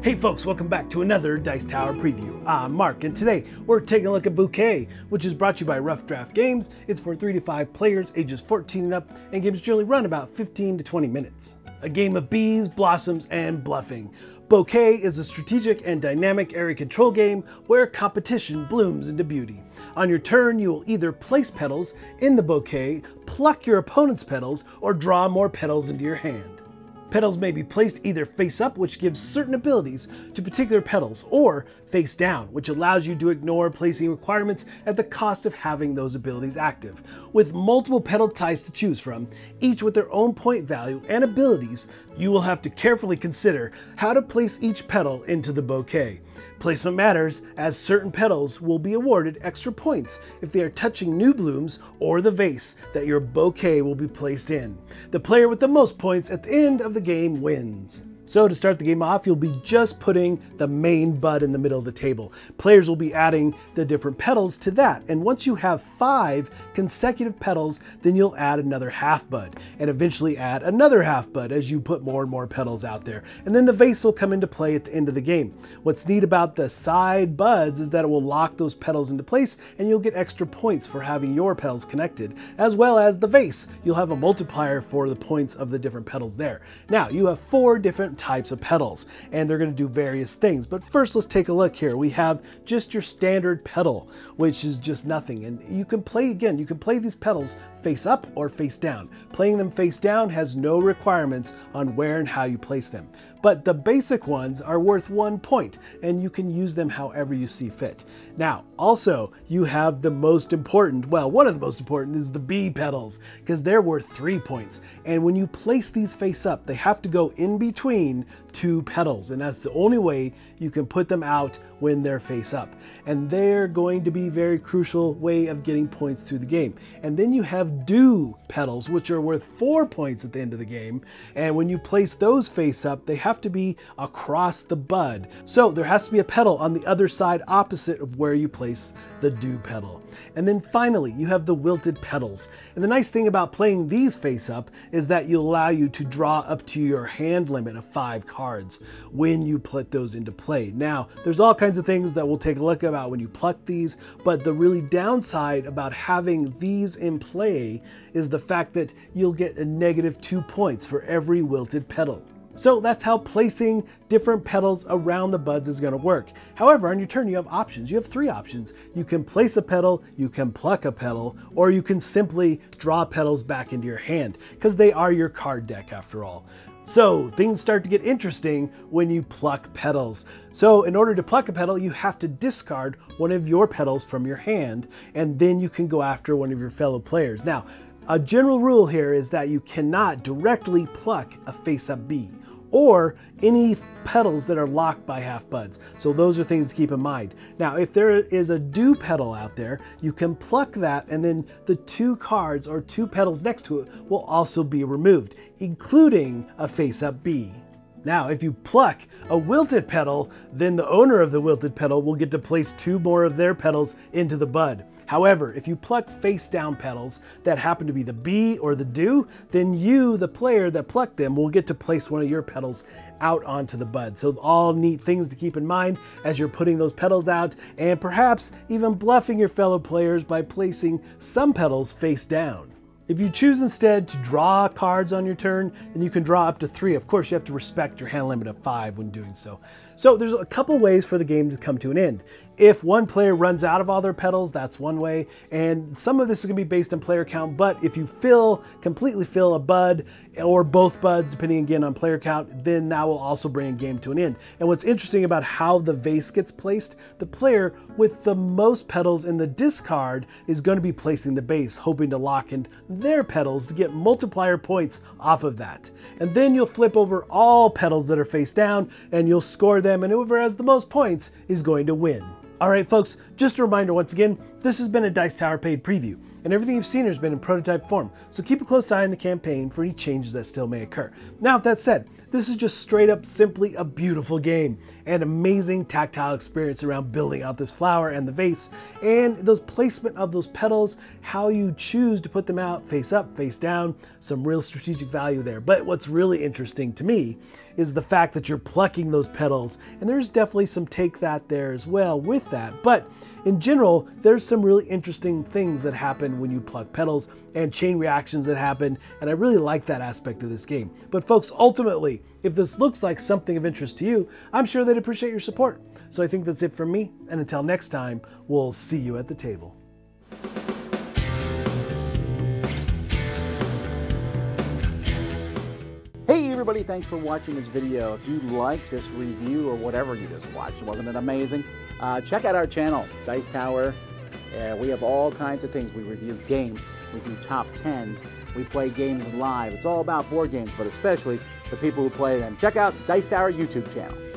Hey folks, welcome back to another Dice Tower preview. I'm Mark, and today we're taking a look at Bouquet, which is brought to you by Rough Draft Games. It's for 3 to 5 players, ages 14 and up, and games generally run about 15 to 20 minutes. A game of bees, blossoms, and bluffing. Bouquet is a strategic and dynamic area control game where competition blooms into beauty. On your turn, you will either place petals in the bouquet, pluck your opponent's petals, or draw more petals into your hand. Petals may be placed either face up, which gives certain abilities to particular petals, or face down, which allows you to ignore placing requirements at the cost of having those abilities active. With multiple petal types to choose from, each with their own point value and abilities, you will have to carefully consider how to place each petal into the bouquet. Placement matters, as certain petals will be awarded extra points if they are touching new blooms or the vase that your bouquet will be placed in. The player with the most points at the end of the game wins. So to start the game off, you'll be just putting the main bud in the middle of the table. Players will be adding the different petals to that. And once you have 5 consecutive petals, then you'll add another half bud and eventually add another half bud as you put more and more petals out there. And then the vase will come into play at the end of the game. What's neat about the side buds is that it will lock those petals into place and you'll get extra points for having your petals connected, as well as the vase. You'll have a multiplier for the points of the different petals there. Now you have 4 different types of petals, and they're going to do various things. But first, let's take a look here. We have just your standard petal, which is just nothing. And you can play, again, you can play these petals face up or face down. Playing them face down has no requirements on where and how you place them. But the basic ones are worth 1 point, and you can use them however you see fit. Now, also, you have the most important, well, one of the most important is the bee petals, because they're worth 3 points. And when you place these face up, they have to go in between 2 petals, and that's the only way you can put them out when they're face up. And they're going to be a very crucial way of getting points through the game. And then you have dew petals, which are worth 4 points at the end of the game. And when you place those face up, they have to be across the bud. So there has to be a petal on the other side opposite of where you place the dew petal. And then finally, you have the wilted petals. And the nice thing about playing these face up is that you allow you to draw up to your hand limit of 5 cards when you put those into play. Now, there's all kinds of things that we'll take a look about when you pluck these, but the really downside about having these in play is the fact that you'll get a negative 2 points for every wilted petal. So that's how placing different petals around the buds is going to work. However, on your turn, you have options. You have 3 options. You can place a petal, you can pluck a petal, or you can simply draw petals back into your hand, because they are your card deck after all. So things start to get interesting when you pluck petals. So in order to pluck a petal, you have to discard one of your petals from your hand, and then you can go after one of your fellow players. Now, a general rule here is that you cannot directly pluck a face-up bee or any petals that are locked by half buds. So those are things to keep in mind. Now, if there is a dew petal out there, you can pluck that, and then the 2 cards or 2 petals next to it will also be removed, including a face-up bee. Now, if you pluck a wilted petal, then the owner of the wilted petal will get to place 2 more of their petals into the bud. However, if you pluck face-down petals that happen to be the bee or the dew, then you, the player that plucked them, will get to place one of your petals out onto the bud. So all neat things to keep in mind as you're putting those petals out, and perhaps even bluffing your fellow players by placing some petals face-down. If you choose instead to draw cards on your turn, then you can draw up to 3. Of course, you have to respect your hand limit of 5 when doing so. So there's a couple ways for the game to come to an end. If one player runs out of all their petals, that's one way. And some of this is gonna be based on player count, but if you completely fill a bud or both buds, depending again on player count, then that will also bring a game to an end. And what's interesting about how the vase gets placed, the player with the most petals in the discard is gonna be placing the vase, hoping to lock in their petals to get multiplier points off of that. And then you'll flip over all petals that are face down and you'll score them, and whoever has the most points is going to win. All right, folks, just a reminder once again, this has been a Dice Tower paid preview, and everything you've seen here has been in prototype form, so keep a close eye on the campaign for any changes that still may occur. Now, with that said, this is just straight up simply a beautiful game, an amazing tactile experience around building out this flower and the vase, and those placement of those petals, how you choose to put them out, face up, face down, some real strategic value there. But what's really interesting to me is the fact that you're plucking those petals, and there's definitely some take that there as well with that. But in general, there's some really interesting things that happen when you pluck petals and chain reactions that happen, and I really like that aspect of this game. But folks, ultimately, if this looks like something of interest to you, I'm sure they'd appreciate your support. So I think that's it from me, and until next time, we'll see you at the table. Hey everybody, thanks for watching this video. If you like this review or whatever you just watched, wasn't it amazing? Check out our channel, Dice Tower. We have all kinds of things. We review games, we do top 10s, we play games live. It's all about board games, but especially the people who play them. Check out Dice Tower YouTube channel.